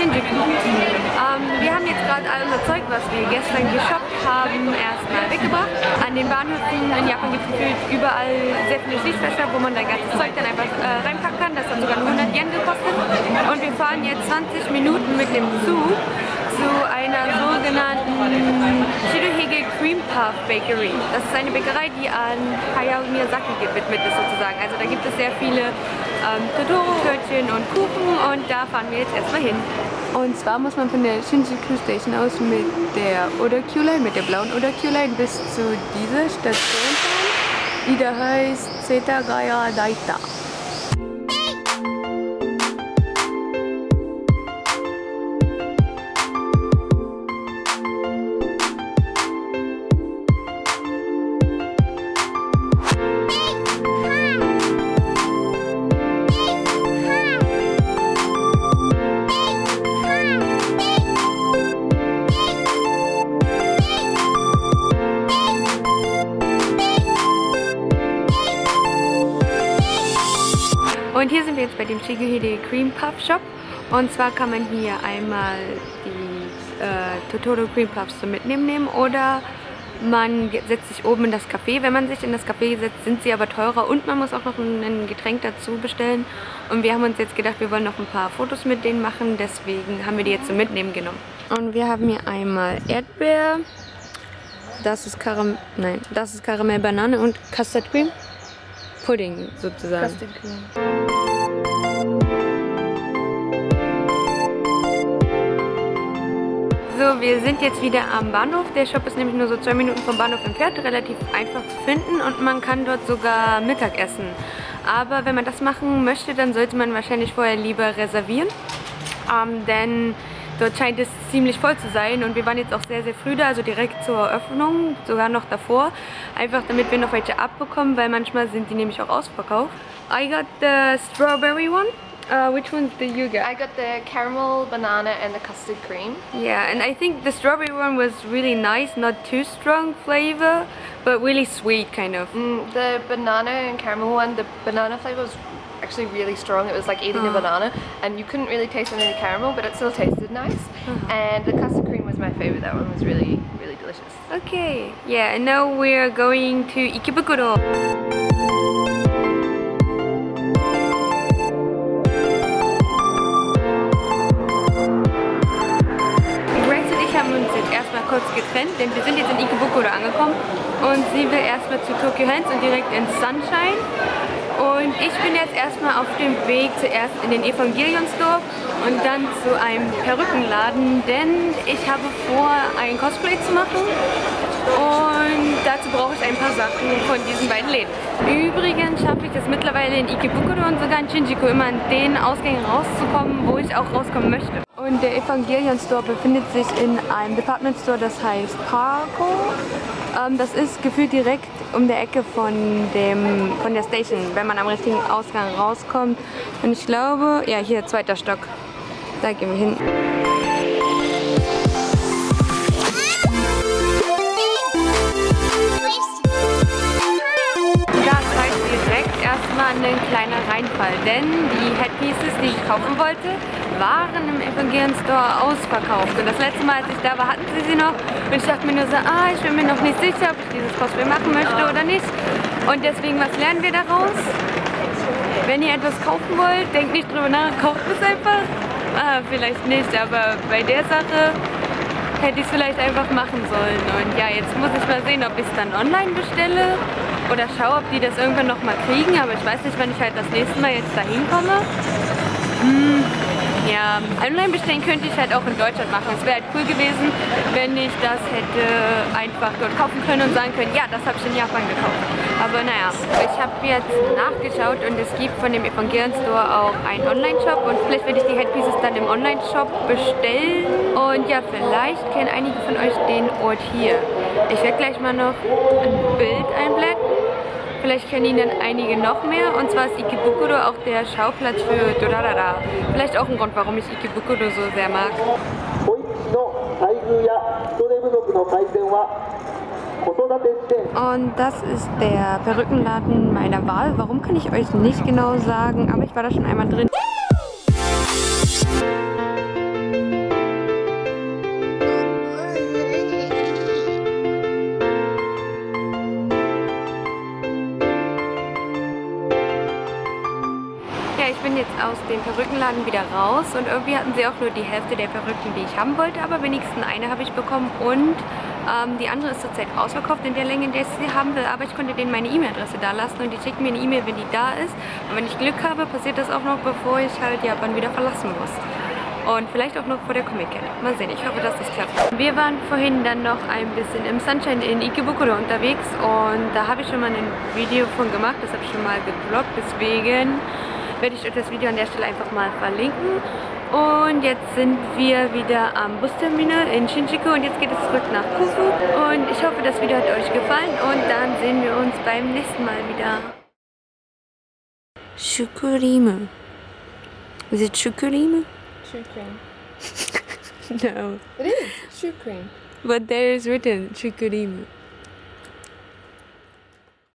Shinjuku. Wir haben jetzt gerade all unser Zeug, was wir gestern geshoppt haben, erstmal weggebracht. An den Bahnhöfen in Japan gibt es überall sehr viele Schließfächer, wo man dein ganzes Zeug dann einfach reinpacken kann. Das hat sogar 100 Yen gekostet. Und wir fahren jetzt 20 Minuten mit dem Zug zu einer sogenannten Shirohige Cream Puff Bakery. Das ist eine Bäckerei, die an Hayao Miyazaki gewidmet ist sozusagen. Also da gibt es sehr viele Totoro, Törtchen und Kufu, und da fahren wir jetzt erstmal hin. Und zwar muss man von der Shinjuku Station aus mit der Odakyū Line, mit der blauen Odakyū Line bis zu dieser Station fahren, die da heißt Setagaya-Daita. Und hier sind wir jetzt bei dem Shirohige Cream Puff Shop, und zwar kann man hier einmal die Totoro Cream Puffs zum Mitnehmen nehmen, oder man setzt sich oben in das Café. Wenn man sich in das Café setzt, sind sie aber teurer und man muss auch noch ein Getränk dazu bestellen, und wir haben uns jetzt gedacht, wir wollen noch ein paar Fotos mit denen machen, deswegen haben wir die jetzt zum Mitnehmen genommen. Und wir haben hier einmal Erdbeer, das ist Karamell, Banane und Custard Cream. Pudding sozusagen. So, wir sind jetzt wieder am Bahnhof. Der Shop ist nämlich nur so 2 Minuten vom Bahnhof entfernt, relativ einfach zu finden, und man kann dort sogar Mittag essen. Aber wenn man das machen möchte, dann sollte man wahrscheinlich vorher lieber reservieren, denn dort scheint es ziemlich voll zu sein, und wir waren jetzt auch sehr, sehr früh da, also direkt zur Eröffnung, sogar noch davor. Einfach damit wir noch welche abbekommen, weil manchmal sind die nämlich auch ausverkauft. I got the strawberry one. Which one did you get? I got the caramel, banana and the custard cream. Yeah, and I think the strawberry one was really nice, not too strong flavor, but really sweet kind of. The banana and caramel one, the banana flavor was actually really strong. It was like eating a banana, and you couldn't really taste any caramel, but it still tasted nice. And the custard cream was my favorite. That one was really, really delicious. Okay, yeah, and now we're going to Ikebukuro. Kurz getrennt, denn wir sind jetzt in Ikebukuro angekommen und sie will erstmal zu Tokyo Hands und direkt ins Sunshine, und ich bin jetzt erstmal auf dem Weg zuerst in den Evangelionsdorf und dann zu einem Perückenladen, denn ich habe vor, ein Cosplay zu machen, und dazu brauche ich ein paar Sachen von diesen beiden Läden. Übrigens schaffe ich das mittlerweile in Ikebukuro und sogar in Shinjuku immer an den Ausgängen rauszukommen, wo ich auch rauskommen möchte. Und der Evangelionsdorf befindet sich in einem Department Store, das heißt Parco. Das ist gefühlt direkt um der Ecke von der Station, wenn man am richtigen Ausgang rauskommt. Und ich glaube, ja, hier 2. Stock, da gehen wir hin. Ein kleiner Reinfall, denn die Headpieces, die ich kaufen wollte, waren im Evangelion-Store ausverkauft. Und das letzte Mal, als ich da war, hatten sie noch. Und ich dachte mir nur so, ich bin mir noch nicht sicher, ob ich dieses Cosplay machen möchte oder nicht. Und deswegen, was lernen wir daraus? Wenn ihr etwas kaufen wollt, denkt nicht drüber nach, kauft es einfach. Vielleicht nicht, aber bei der Sache hätte ich es vielleicht einfach machen sollen. Und ja, jetzt muss ich mal sehen, ob ich es dann online bestelle oder schaue, ob die das irgendwann noch mal kriegen, aber ich weiß nicht, wann ich halt das nächste Mal jetzt dahin komme. Ja, online bestellen könnte ich halt auch in Deutschland machen. Es wäre halt cool gewesen, wenn ich das hätte einfach dort kaufen können und sagen können, ja, das habe ich in Japan gekauft. Aber naja, ich habe jetzt nachgeschaut und es gibt von dem Evangelion-Store auch einen Online-Shop, und vielleicht werde ich die Headpieces dann im Online-Shop bestellen. Und ja, vielleicht kennen einige von euch den Ort hier. Ich werde gleich mal noch ein Bild einblenden. Vielleicht kennen ihn dann einige noch mehr, und zwar ist Ikebukuro auch der Schauplatz für Durarara. Vielleicht auch ein Grund, warum ich Ikebukuro so sehr mag. Und das ist der Perückenladen meiner Wahl. Warum, kann ich euch nicht genau sagen, aber ich war da schon einmal drin. ich bin jetzt aus dem Perückenladen wieder raus und irgendwie hatten sie auch nur die Hälfte der Perücken, die ich haben wollte, aber wenigstens eine habe ich bekommen und die andere ist zurzeit ausverkauft in der Länge, in der ich sie haben will, aber ich konnte denen meine E-Mail-Adresse da lassen und die schicken mir eine E-Mail, wenn die da ist. Und wenn ich Glück habe, passiert das auch noch, bevor ich halt Japan wieder verlassen muss. Und vielleicht auch noch vor der Comic-Con. Mal sehen, ich hoffe, dass das klappt. Wir waren vorhin dann noch ein bisschen im Sunshine in Ikebukuro unterwegs und da habe ich schon mal ein Video von gemacht, das habe ich schon mal gebloggt, deswegen werde ich euch das Video an der Stelle einfach mal verlinken. Und jetzt sind wir wieder am Busterminal in Shinjuku und jetzt geht es zurück nach Kufu. Und ich hoffe, das Video hat euch gefallen und dann sehen wir uns beim nächsten Mal wieder. Shukurin. Is it Shukurin? Shukurin. No. It is Shukurin. But there is written Shukurin.